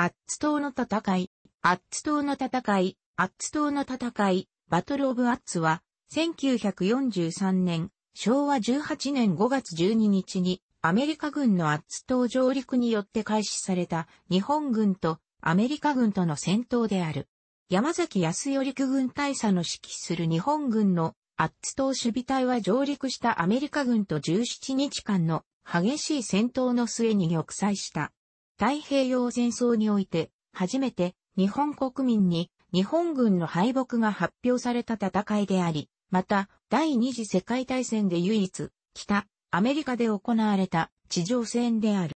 アッツ島の戦い、バトルオブアッツは、1943年、昭和18年5月12日に、アメリカ軍のアッツ島上陸によって開始された日本軍とアメリカ軍との戦闘である。山崎康頼陸軍大佐の指揮する日本軍のアッツ島守備隊は上陸したアメリカ軍と17日間の激しい戦闘の末に玉砕した。太平洋戦争において、初めて日本国民に日本軍の敗北が発表された戦いであり、また、第二次世界大戦で唯一、北アメリカで行われた地上戦である。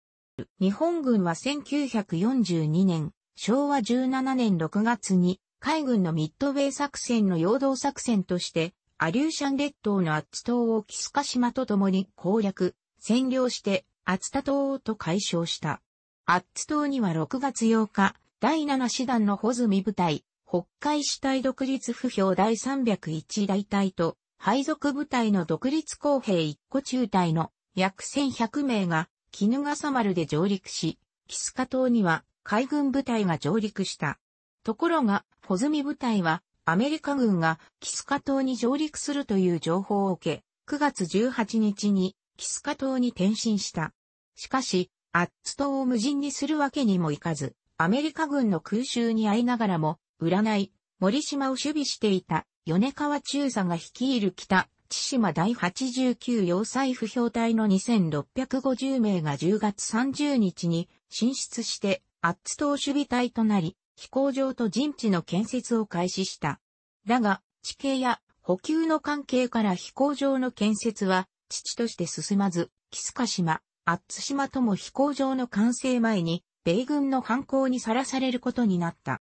日本軍は1942年、昭和17年6月に、海軍のミッドウェー作戦の陽動作戦として、アリューシャン列島のアッツ島を木鹿島と共に攻略、占領して、アツタ島と改称した。アッツ島には6月8日、第7師団の穂積部隊、北海師隊独立歩兵第301大隊と、配属部隊の独立工兵1個中隊の約1100名が衣笠丸で上陸し、木鹿島には海軍部隊が上陸した。ところが、穂積部隊はアメリカ軍が木鹿島に上陸するという情報を受け、9月18日に木鹿島に転進した。しかし、アッツ島を無人にするわけにもいかず、アメリカ軍の空襲に遭いながらも、占い、森島を守備していた。米川中佐が率いる北、千島第89要塞歩兵隊の2650名が10月30日に進出して、アッツ島守備隊となり、飛行場と陣地の建設を開始した。だが、地形や補給の関係から飛行場の建設は、遅々として進まず、木鹿島、アッツ島とも飛行場の完成前に、米軍の反攻にさらされることになった。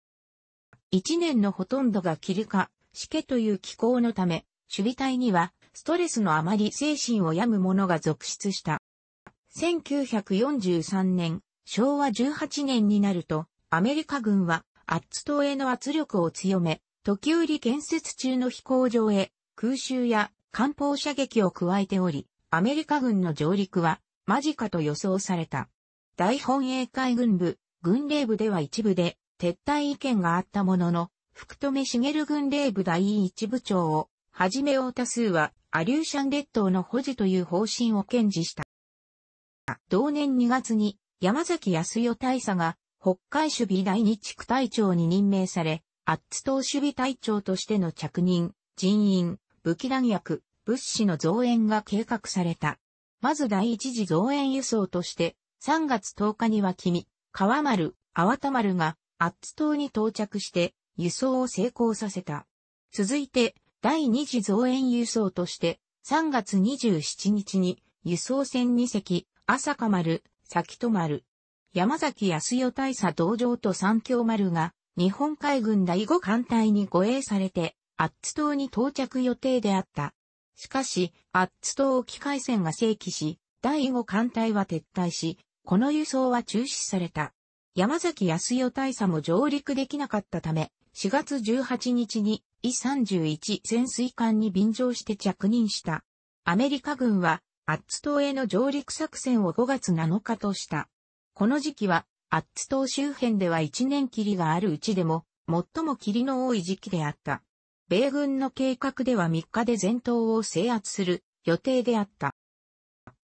一年のほとんどが霧か、しけという気候のため、守備隊には、ストレスのあまり精神を病む者が続出した。1943年、昭和18年になると、アメリカ軍は、アッツ島への圧力を強め、時折建設中の飛行場へ、空襲や艦砲射撃を加えており、アメリカ軍の上陸は、間近と予想された。大本営海軍部、軍令部では一部で、撤退意見があったものの、福留茂軍令部第一部長を、はじめ大多数は、アリューシャン列島の保持という方針を堅持した。同年2月に、山崎康代大佐が、北海守備第2地区隊長に任命され、アッツ島守備隊長としての着任、人員、武器弾薬、物資の増援が計画された。まず第一次増援輸送として、3月10日には君、川丸、粟田丸が、アッツ島に到着して、輸送を成功させた。続いて、第二次増援輸送として、3月27日に、輸送船2隻、朝香丸、崎戸丸、山崎康代大佐同乗と三橋丸が、日本海軍第5艦隊に護衛されて、アッツ島に到着予定であった。しかし、アッツ島沖海戦が盛期し、第5艦隊は撤退し、この輸送は中止された。山崎康代大佐も上陸できなかったため、4月18日にE31潜水艦に便乗して着任した。アメリカ軍はアッツ島への上陸作戦を5月7日とした。この時期はアッツ島周辺では一年霧があるうちでも最も霧の多い時期であった。米軍の計画では3日で全島を制圧する予定であった。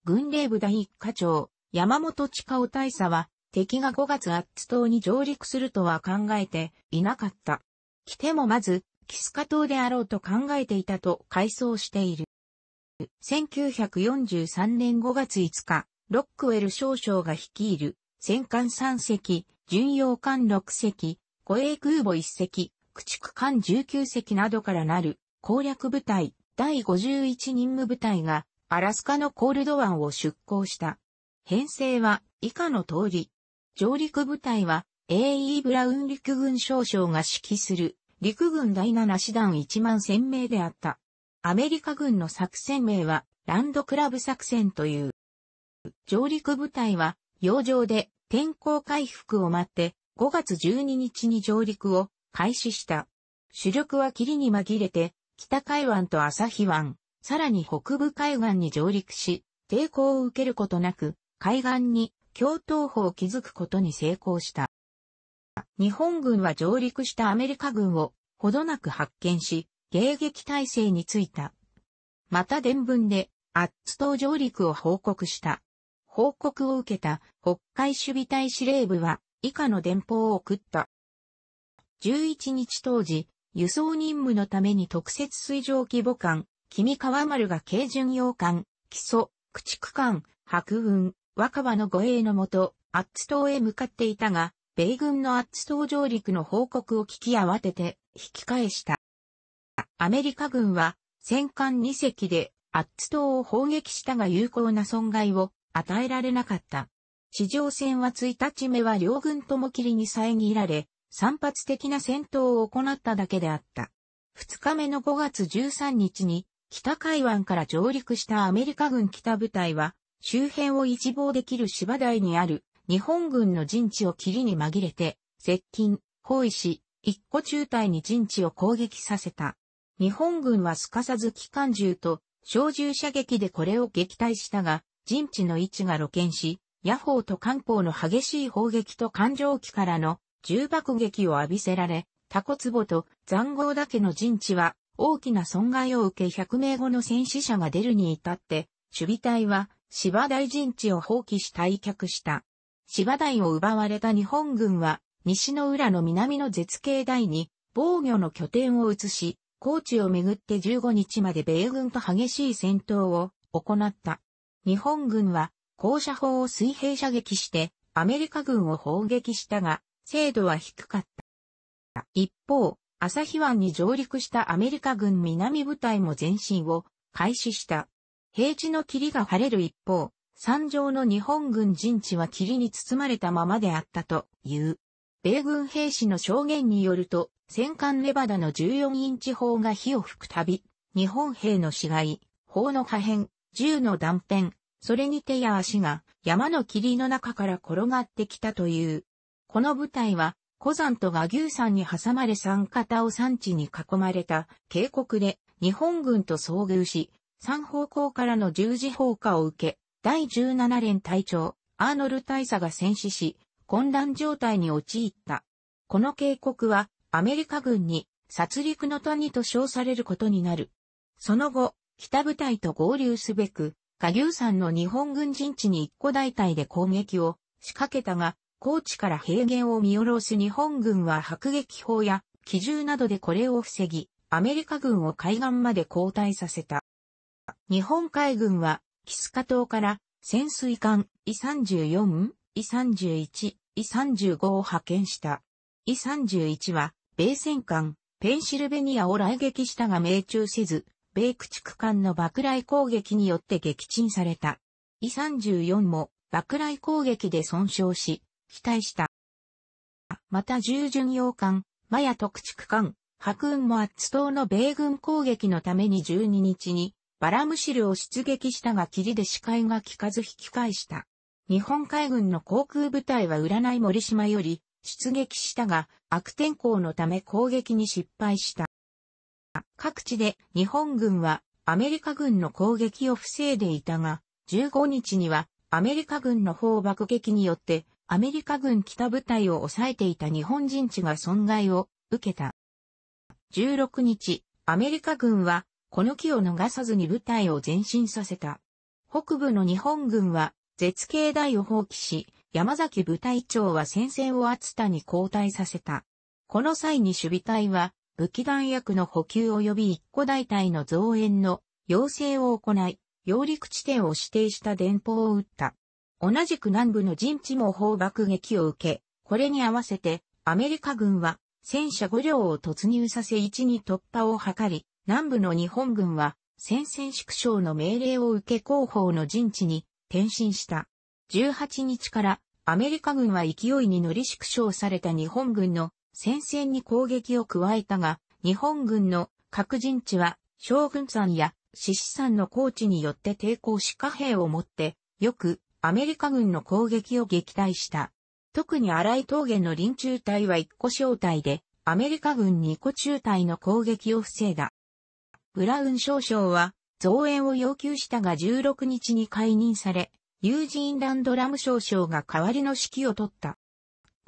軍令部第一課長、山本知佳夫大佐は敵が5月アッツ島に上陸するとは考えていなかった。来てもまず、木鹿島であろうと考えていたと回想している。1943年5月5日、ロックウェル少将が率いる、戦艦3隻、巡洋艦6隻、護衛空母1隻、駆逐艦19隻などからなる攻略部隊、第51任務部隊が、アラスカのコールド湾を出港した。編成は、以下の通り。上陸部隊は、A.E. ブラウン陸軍少将が指揮する、陸軍第7師団1万1000名であった。アメリカ軍の作戦名は、ランドクラブ作戦という。上陸部隊は、洋上で天候回復を待って、5月12日に上陸を開始した。主力は霧に紛れて、北海湾と旭湾、さらに北部海岸に上陸し、抵抗を受けることなく、海岸に、橋頭保を築くことに成功した。日本軍は上陸したアメリカ軍をほどなく発見し、迎撃態勢についた。また電文で、アッツ島上陸を報告した。報告を受けた北海守備隊司令部は以下の電報を送った。11日当時、輸送任務のために特設水上規模艦、君川丸が軽巡洋艦、木曽、駆逐艦、白雲、若葉の護衛のもと、アッツ島へ向かっていたが、米軍のアッツ島上陸の報告を聞き慌てて引き返した。アメリカ軍は戦艦2隻でアッツ島を砲撃したが有効な損害を与えられなかった。地上戦は1日目は両軍とも霧に遮られ、散発的な戦闘を行っただけであった。2日目の5月13日に北海湾から上陸したアメリカ軍北部隊は周辺を一望できる芝台にある日本軍の陣地を霧に紛れて接近、包囲し、一個中隊に陣地を攻撃させた。日本軍はすかさず機関銃と小銃射撃でこれを撃退したが、陣地の位置が露見し、野砲と艦砲の激しい砲撃と艦上機からの重爆撃を浴びせられ、タコ壺と塹壕岳の陣地は大きな損害を受け100名後の戦死者が出るに至って、守備隊は芝台陣地を放棄し退却した。芝台を奪われた日本軍は西の浦の南の絶景台に防御の拠点を移し、高知をめぐって15日まで米軍と激しい戦闘を行った。日本軍は高射砲を水平射撃してアメリカ軍を砲撃したが、精度は低かった。一方、朝日湾に上陸したアメリカ軍南部隊も前進を開始した。平地の霧が晴れる一方、山上の日本軍陣地は霧に包まれたままであったという。米軍兵士の証言によると、戦艦ネバダの14インチ砲が火を吹くたび、日本兵の死骸、砲の破片、銃の断片、それに手や足が山の霧の中から転がってきたという。この部隊は、湖山と臥牛山に挟まれ三方を山地に囲まれた渓谷で日本軍と遭遇し、三方向からの十字砲火を受け、第17連隊長、アーノル大佐が戦死し、混乱状態に陥った。この渓谷は、アメリカ軍に、殺戮の谷と称されることになる。その後、北部隊と合流すべく、臥牛山の日本軍陣地に一個大隊で攻撃を仕掛けたが、高知から平原を見下ろす日本軍は迫撃砲や機銃などでこれを防ぎ、アメリカ軍を海岸まで後退させた。日本海軍は、キスカ島から潜水艦E34、E31、E35 を派遣した。E31 は、米戦艦ペンシルベニアを来撃したが命中せず、米駆逐艦の爆雷攻撃によって撃沈された。E34 も爆雷攻撃で損傷し、被隊した。また重巡洋艦、マヤと駆逐艦、白雲もアッツ島の米軍攻撃のために12日にバラムシルを出撃したが霧で視界が利かず引き返した。日本海軍の航空部隊は占い森島より出撃したが悪天候のため攻撃に失敗した。各地で日本軍はアメリカ軍の攻撃を防いでいたが15日にはアメリカ軍の砲爆撃によってアメリカ軍北部隊を抑えていた日本陣地が損害を受けた。16日、アメリカ軍はこの機を逃さずに部隊を前進させた。北部の日本軍は絶景台を放棄し、山崎部隊長は戦線を熱田に後退させた。この際に守備隊は武器弾薬の補給及び一個大隊の増援の要請を行い、揚陸地点を指定した電報を打った。同じく南部の陣地も砲爆撃を受け、これに合わせてアメリカ軍は戦車5両を突入させ一に突破を図り、南部の日本軍は戦線縮小の命令を受け後方の陣地に転進した。18日からアメリカ軍は勢いに乗り縮小された日本軍の戦線に攻撃を加えたが、日本軍の各陣地は将軍山や獅子山の高地によって抵抗し貨幣を持って、よく、アメリカ軍の攻撃を撃退した。特に荒井峠の林中隊は1個小隊で、アメリカ軍2個中隊の攻撃を防いだ。ブラウン少将は増援を要求したが16日に解任され、ユージーン・ランドラム少将が代わりの指揮を取った。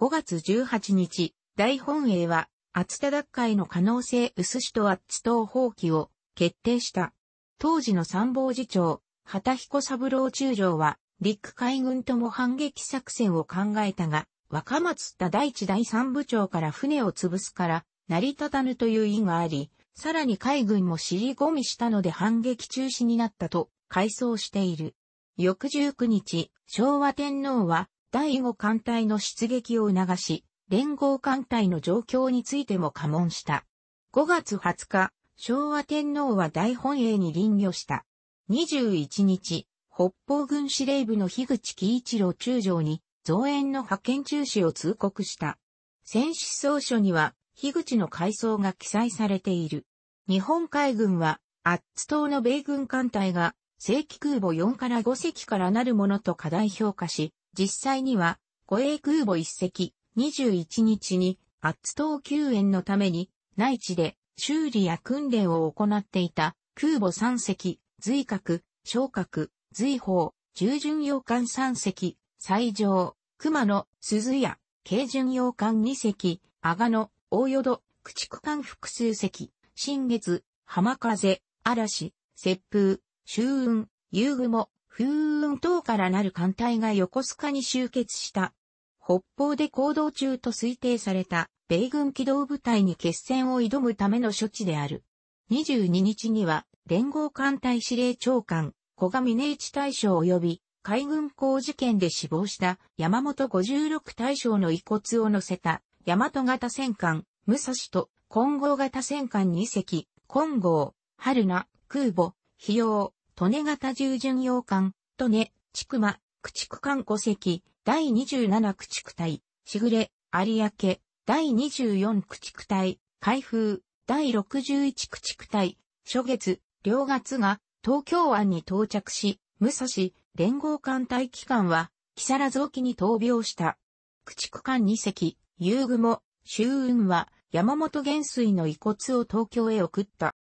5月18日、大本営は、熱田奪回の可能性薄しとアッツ島放棄を決定した。当時の参謀次長、畑彦三郎中将は、陸海軍とも反撃作戦を考えたが、若松田第一第三部長から船を潰すから、成り立たぬという意があり、さらに海軍も尻込みしたので反撃中止になったと、回想している。翌19日、昭和天皇は、第5艦隊の出撃を促し、連合艦隊の状況についても下問した。5月20日、昭和天皇は大本営に臨御した。21日、北方軍司令部の樋口喜一郎中将に、増援の派遣中止を通告した。戦史草書には、樋口の回想が記載されている。日本海軍は、アッツ島の米軍艦隊が、正規空母4から5隻からなるものと過大評価し、実際には、護衛空母1隻、21日に、アッツ島救援のために、内地で修理や訓練を行っていた、空母3隻、随鶴、小鶴、随宝、重巡洋艦3隻、西条、熊野、鈴屋、軽巡洋艦2隻、阿賀野、大淀、駆逐艦複数隻、新月、浜風、嵐、雪風、秋雲、夕雲、風雲等からなる艦隊が横須賀に集結した。北方で行動中と推定された米軍機動部隊に決戦を挑むための処置である。22日には連合艦隊司令長官、古賀峯一大将及び海軍工事件で死亡した山本56大将の遺骨を乗せた大和型戦艦、武蔵と金剛型戦艦2隻、金剛、春名、空母、飛陽、利根型重巡洋艦、利根、千曲、駆逐艦5隻、第27駆逐隊、しぐれ、有明、第24駆逐隊、海風、第61駆逐隊、初月、両月が東京湾に到着し、武蔵、連合艦隊機関は、木更津沖に闘病した。駆逐艦2隻、夕雲、秋雲は、山本元帥の遺骨を東京へ送った。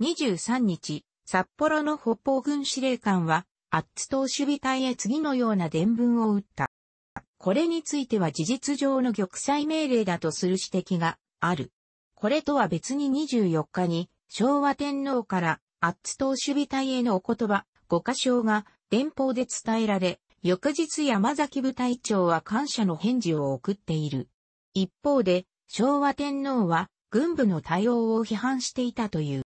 23日、札幌の北方軍司令官は、アッツ島守備隊へ次のような伝聞を打った。これについては事実上の玉砕命令だとする指摘がある。これとは別に24日に昭和天皇からアッツ島守備隊へのお言葉、御歌唱が電報で伝えられ、翌日山崎部隊長は感謝の返事を送っている。一方で昭和天皇は軍部の対応を批判していたという。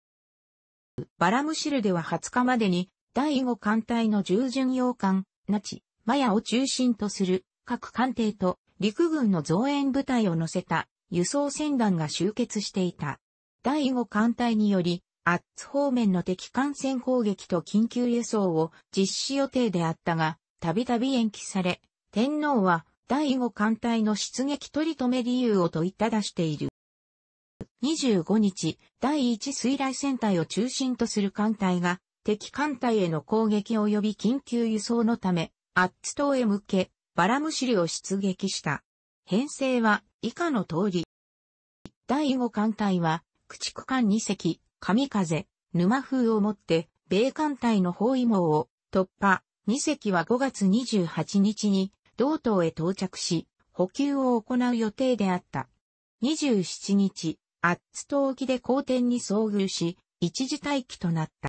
バラムシルでは20日までに第5艦隊の重巡洋艦、那智、摩耶を中心とする各艦艇と陸軍の増援部隊を乗せた輸送船団が集結していた。第5艦隊により、アッツ方面の敵艦船攻撃と緊急輸送を実施予定であったが、たびたび延期され、天皇は第5艦隊の出撃取り留め理由を問いただしている。25日、第1水雷戦隊を中心とする艦隊が、敵艦隊への攻撃及び緊急輸送のため、アッツ島へ向け、バラムシルを出撃した。編成は以下の通り。第5艦隊は、駆逐艦2隻、神風、沼風をもって、米艦隊の包囲網を突破。2隻は5月28日に、道東へ到着し、補給を行う予定であった。27日、アッツ島沖で荒天に遭遇し、一時待機となった。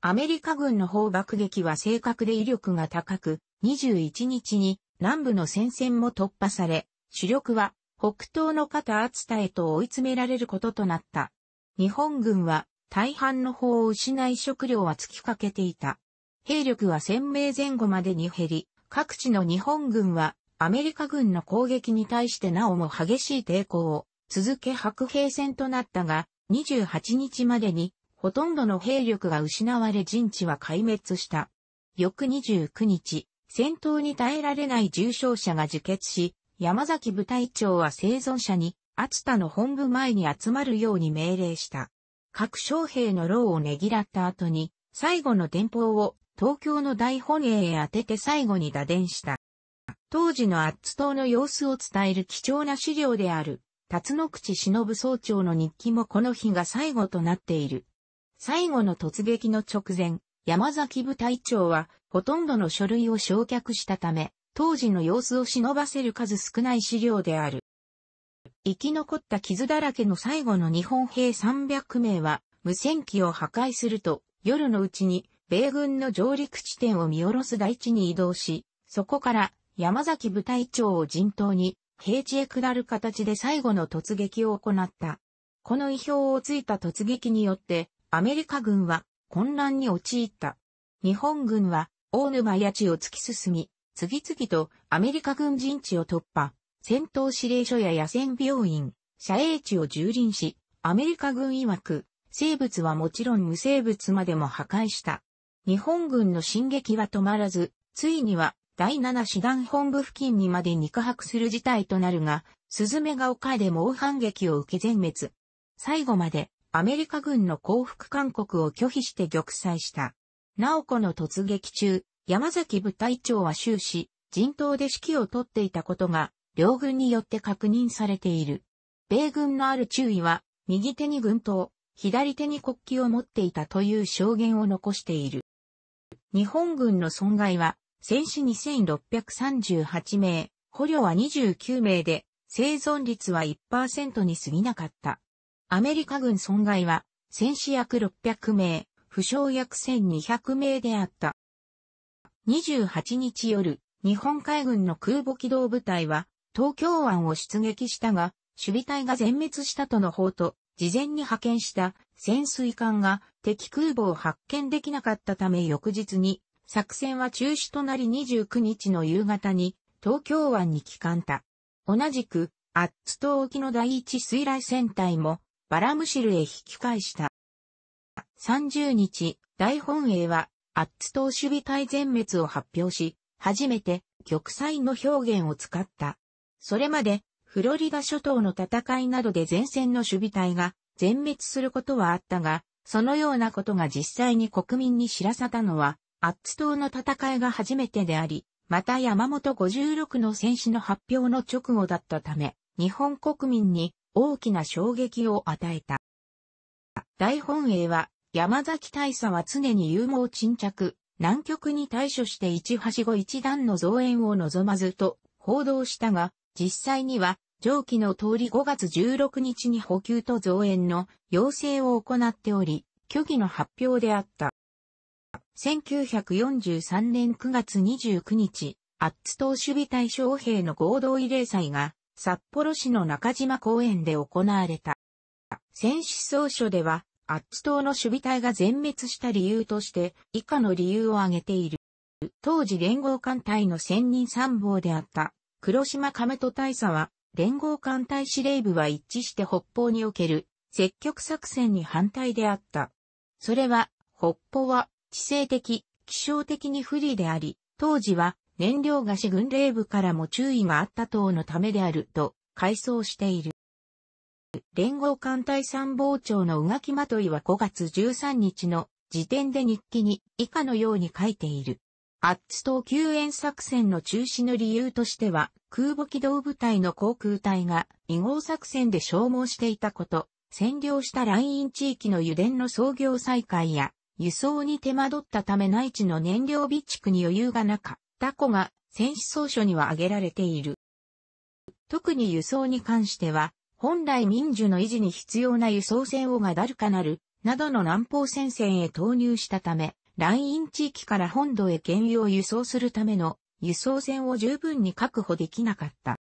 アメリカ軍の砲爆撃は正確で威力が高く、21日に南部の戦線も突破され、主力は北東の片熱田へと追い詰められることとなった。日本軍は大半の砲を失い食料は尽きかけていた。兵力は1000名前後までに減り、各地の日本軍はアメリカ軍の攻撃に対してなおも激しい抵抗を続け白兵戦となったが、28日までに、ほとんどの兵力が失われ陣地は壊滅した。翌29日、戦闘に耐えられない重傷者が自決し、山崎部隊長は生存者に、熱田の本部前に集まるように命令した。各将兵の労をねぎらった後に、最後の電報を東京の大本営へ当てて最後に打電した。当時のアッツ島の様子を伝える貴重な資料である、辰野口忍総長の日記もこの日が最後となっている。最後の突撃の直前、山崎部隊長はほとんどの書類を焼却したため、当時の様子を忍ばせる数少ない資料である。生き残った傷だらけの最後の日本兵300名は、無線機を破壊すると、夜のうちに、米軍の上陸地点を見下ろす台地に移動し、そこから、山崎部隊長を陣頭に、平地へ下る形で最後の突撃を行った。この意表をついた突撃によって、アメリカ軍は混乱に陥った。日本軍は大沼谷地を突き進み、次々とアメリカ軍陣地を突破、戦闘指令所や野戦病院、社営地を蹂躙し、アメリカ軍曰く、生物はもちろん無生物までも破壊した。日本軍の進撃は止まらず、ついには、第7師団本部付近にまで肉薄する事態となるが、雀ヶ丘で猛反撃を受け全滅。最後までアメリカ軍の降伏勧告を拒否して玉砕した。なおこの突撃中、山崎部隊長は終始、陣頭で指揮を取っていたことが、両軍によって確認されている。米軍のある中尉は、右手に軍刀、左手に国旗を持っていたという証言を残している。日本軍の損害は、戦死2638名、捕虜は29名で、生存率は 1% に過ぎなかった。アメリカ軍損害は、戦死約600名、負傷約1200名であった。28日夜、日本海軍の空母機動部隊は、東京湾を出撃したが、守備隊が全滅したとの報と、事前に派遣した潜水艦が敵空母を発見できなかったため翌日に、作戦は中止となり29日の夕方に東京湾に帰還した。同じく、アッツ島沖の第一水雷戦隊もバラムシルへ引き返した。30日、大本営はアッツ島守備隊全滅を発表し、初めて玉砕の表現を使った。それまで、フロリダ諸島の戦いなどで前線の守備隊が全滅することはあったが、そのようなことが実際に国民に知らされたのは、アッツ島の戦いが初めてであり、また山本56の戦死の発表の直後だったため、日本国民に大きな衝撃を与えた。大本営は、山崎大佐は常に勇猛沈着、難局に対処して一はしご一段の増援を望まずと報道したが、実際には、上記の通り5月16日に補給と増援の要請を行っており、虚偽の発表であった。1943年9月29日、アッツ島守備隊将兵の合同慰霊祭が、札幌市の中島公園で行われた。戦死奏書では、アッツ島の守備隊が全滅した理由として、以下の理由を挙げている。当時連合艦隊の専任参謀であった、黒島亀戸大佐は、連合艦隊司令部は一致して北方における、積極作戦に反対であった。それは、北方は、地政的、気象的に不利であり、当時は燃料菓子軍令部からも注意があった等のためであると回想している。連合艦隊参謀長の宇垣まといは5月13日の時点で日記に以下のように書いている。アッツ島救援作戦の中止の理由としては空母機動部隊の航空隊が2号作戦で消耗していたこと、占領したライン地域の油田の操業再開や、輸送に手間取ったため内地の燃料備蓄に余裕がなかったことが戦死奏書には挙げられている。特に輸送に関しては、本来民需の維持に必要な輸送船をガダルカナルなどの南方戦線へ投入したため、ライン地域から本土へ原油を輸送するための輸送船を十分に確保できなかった。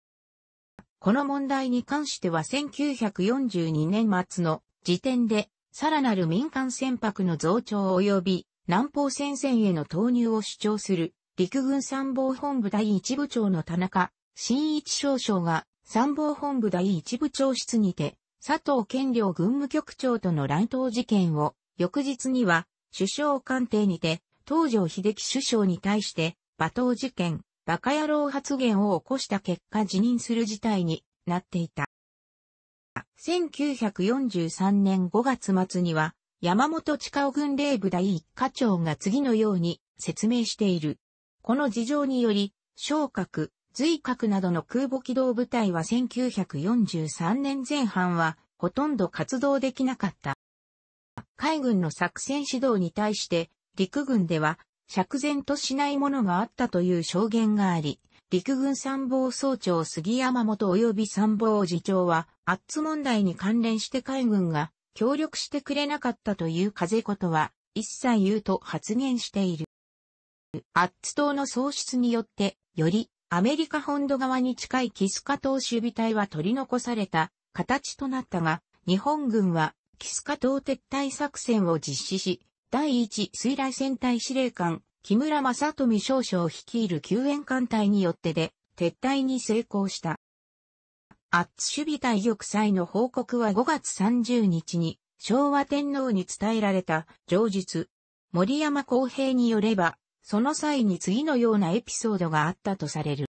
この問題に関しては1942年末の時点で、さらなる民間船舶の増長及び南方戦線への投入を主張する陸軍参謀本部第一部長の田中伸一少将が参謀本部第一部長室にて佐藤賢了軍務局長との乱闘事件を翌日には首相官邸にて東條英機首相に対して罵倒事件馬鹿野郎発言を起こした結果辞任する事態になっていた。1943年5月末には、山本親夫軍令部第一課長が次のように説明している。この事情により、松鶴、瑞鶴などの空母機動部隊は1943年前半は、ほとんど活動できなかった。海軍の作戦指導に対して、陸軍では、釈然としないものがあったという証言があり、陸軍参謀総長杉山元及び参謀次長は、アッツ問題に関連して海軍が協力してくれなかったという風ことは、一切言うと発言している。アッツ島の喪失によって、よりアメリカ本土側に近いキスカ島守備隊は取り残された形となったが、日本軍はキスカ島撤退作戦を実施し、第一水雷戦隊司令官、木村正富少将率いる救援艦隊によってで、撤退に成功した。アッツ守備隊玉砕の報告は5月30日に、昭和天皇に伝えられた、上述。森山公平によれば、その際に次のようなエピソードがあったとされる。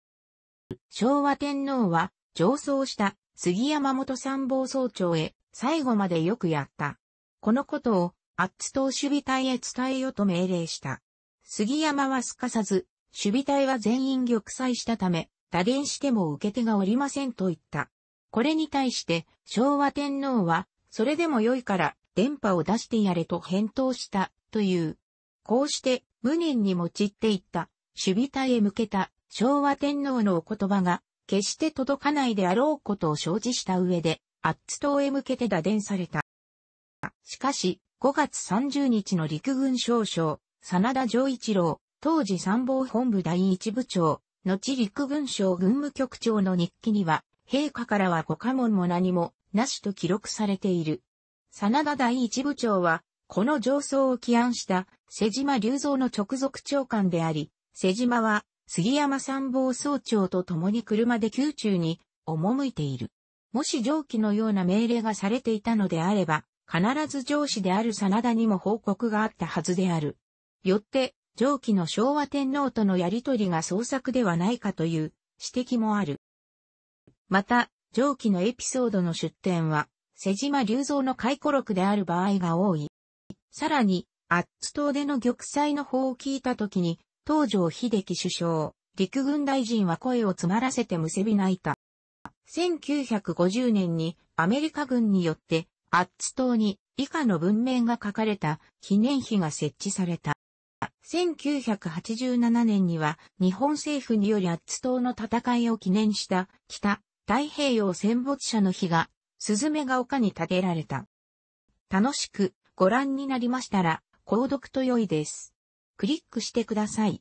昭和天皇は、上奏した杉山元参謀総長へ、最後までよくやった。このことを、アッツ島守備隊へ伝えよと命令した。杉山はすかさず、守備隊は全員玉砕したため、打電しても受け手がおりませんと言った。これに対して、昭和天皇は、それでも良いから、電波を出してやれと返答した、という。こうして、無念に用いていった、守備隊へ向けた、昭和天皇のお言葉が、決して届かないであろうことを承知した上で、アッツ島へ向けて打電された。しかし、5月30日の陸軍少将、真田丈一郎、当時参謀本部第一部長、後陸軍省軍務局長の日記には、陛下からはご下問も何も、なしと記録されている。真田第一部長は、この上奏を起案した、瀬島隆三の直属長官であり、瀬島は、杉山参謀総長と共に車で宮中に、赴いている。もし上記のような命令がされていたのであれば、必ず上司である真田にも報告があったはずである。よって、上記の昭和天皇とのやりとりが創作ではないかという指摘もある。また、上記のエピソードの出典は、瀬島隆三の回顧録である場合が多い。さらに、アッツ島での玉砕の報を聞いたときに、東条英機首相、陸軍大臣は声を詰まらせてむせび泣いた。1950年にアメリカ軍によって、アッツ島に以下の文面が書かれた記念碑が設置された。1987年には、日本政府によりアッツ島の戦いを記念した北太平洋戦没者の碑が、雀ヶ丘に建てられた。楽しくご覧になりましたら、購読と良いです。クリックしてください。